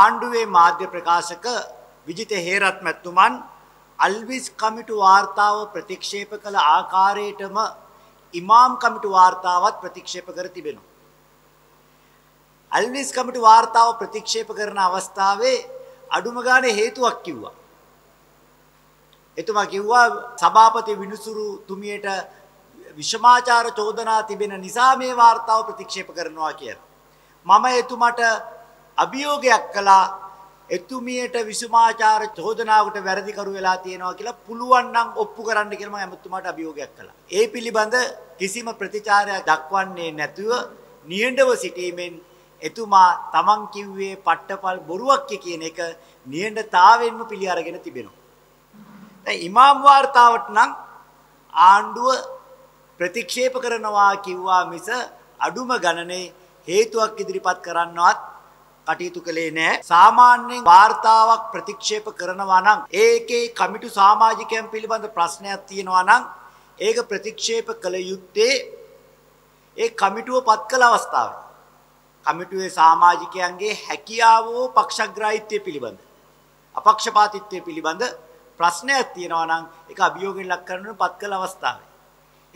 ආණ්ඩුවේ මාධ්‍ය ප්‍රකාශක විජිත හේරත් මැතිතුමන් අල්විස් කමිටු වාර්තාව ප්‍රතික්ෂේප කළ ආකාරයටම ඉමාම් කමිටු වාර්තාවත් ප්‍රතික්ෂේප කර තිබෙනවා. අල්විස් කමිටු වාර්තාව ප්‍රතික්ෂේප කරන අවස්ථාවේ අඩුම ගානේ හේතුවක් කිව්වා. එතුමා කිව්වා සභාපති විනුසුරු තුමියට විෂමාචාර චෝදනා තිබෙන නිසා මේ වාර්තාව ප්‍රතික්ෂේප කරනවා කියලා. මම එතුමාට අභියෝගයක් කළා එතුමියට විෂමාචාර චෝදනාවකට වැරදිකරු වෙලා තියෙනවා කියලා පුළුවන් නම් ඔප්පු කරන්න කියලා මම එතුමාට අභියෝගයක් කළා. ඒ පිළිබඳ කිසිම ප්‍රතිචාරයක් දක්වන්නේ නැතුව නිහඬව සිටීමෙන් එතුමා තමන් කිව්වේ පට්ටපල් බොරුවක් කියන එක නිහඬතාවයෙන්ම පිළි අරගෙන තිබෙනවා. දැන් ඉමාම් වාර්තාවට නම් ආණ්ඩුව ප්‍රතික්ෂේප කරනවා කිව්වා මිස අඩුම ගණනේ හේතුවක් ඉදිරිපත් කරන්නවත් කටයුතු කළේ නැහැ. සාමාන්‍යයෙන් වාර්තාවක් ප්‍රතික්ෂේප කරනවා නම් ඒකේ කමිටු සමාජිකයන් පිළිබඳ ප්‍රශ්නයක් තියෙනවා නම් ඒක ප්‍රතික්ෂේප කළ යුත්තේ ඒ කමිටුවපත් කළ අවස්ථාවේ කමිටුවේ සමාජිකයන්ගේ හැකියාව හෝ පක්ෂග්‍රාහීත්වය පිළිබඳ අපක්ෂපාතීත්වය පිළිබඳ ප්‍රශ්නයක් තියෙනවා නම් ඒක අභියෝගයෙන් ලක් කරනපත් කළ අවස්ථාවේ.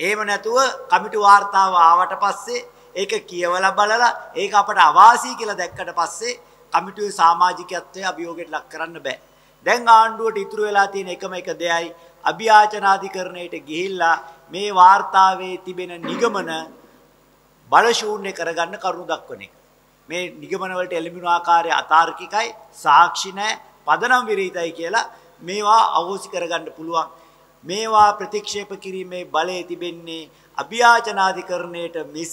එහෙම නැතුව කමිටු වාර්තාව ආවට පස්සේ ඒක කියවලා බලලා ඒක අපට අවාසි කියලා දැක්කට පස්සේ කමිටුවේ සමාජිකත්වයේ අභියෝගයට ලක් කරන්න බෑ. දැන් ආණ්ඩුවට ඉතුරු වෙලා තියෙන එකම එක දෙයයි අභියාචනාධිකරණයට ගිහිල්ලා මේ වාර්තාවේ තිබෙන නිගමන බලශූන්‍ය කරගන්න කරුණු දක්වන එක. මේ නිගමන වලට එළඹුණු ආකාරය අතාර්කිකයි, සාක්ෂි නැහැ, පදනම් විරහිතයි කියලා මේවා අවෝසි කරගන්න පුළුවන්. මේවා ප්‍රතික්ෂේප කිරීමේ බලය තිබෙන්නේ අභියාචනාධිකරණයට මිස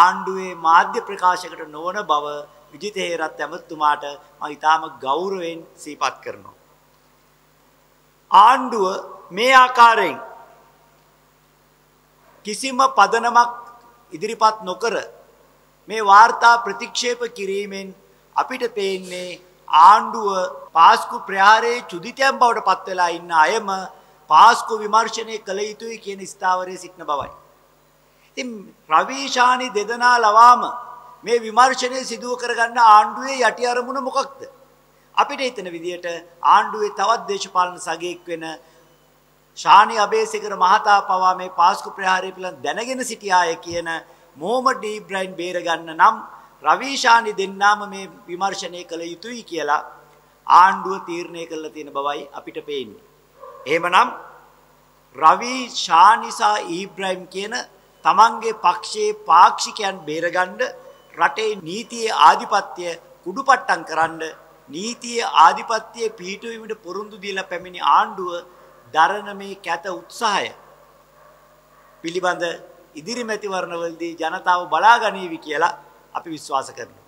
ආණ්ඩුවේ මාධ්‍ය ප්‍රකාශකට නොවන බව විජිත හේරත් ඇමතුමාට මම ඊටම ගෞරවයෙන් සිහිපත් කරනවා. ආණ්ඩුව මේ ආකාරයෙන් කිසිම පදනමක් ඉදිරිපත් නොකර මේ වාර්තා ප්‍රතික්ෂේප කිරීමෙන් අපිට පේන්නේ ආණ්ඩුව පාස්කු ප්‍රහාරයේ චුදිතයන් බවට පත් වෙලා ඉන්න අයම පාස්කු විමර්ශනය කළ යුතුයි කියන ස්ථාවරයේ සිටින බවයි. ඉතින් රවී ශානි දෙදෙනා ලවාම මේ විමර්ශනය සිදු කරගන්න ආණ්ඩුවේ යටි අරමුණ මොකක්ද? අපිට හිතන විදියට ආණ්ඩුවේ තවත් දේශපාලන සගයෙක් වෙන ශානි අබේසේකර මහතා පවා මේ පාස්කු ප්‍රහාරය පිළිබඳ දැනගෙන සිටියාය කියන මොහොමඩ් ඉබ්‍රාහිම් බේරගන්න නම් රවී ශානි දෙන්නාම මේ විමර්ශනය කළ යුතුයි කියලා ආණ්ඩුව තීරණය කළා තියෙන බවයි අපිට පේන්නේ. එහෙමනම් රවී ශානි සහ ඉබ්‍රාහිම් කියන තමන්ගේ පක්ෂයේ පාක්ෂිකයන් බේරගන්න රටේ නීතියේ ආධිපත්‍ය කුඩුපට්ටම් කරන්න නීතියේ ආධිපත්‍යයේ පිහිටුවීමට පොරොන්දු දීලා පැමිණි ආණ්ඩුව දරන මේ කැත උත්සාහය පිළිබඳ ඉදිරි මැතිවරණවලදී ජනතාව බලාගනීවි කියලා අපි විශ්වාස කරනවා.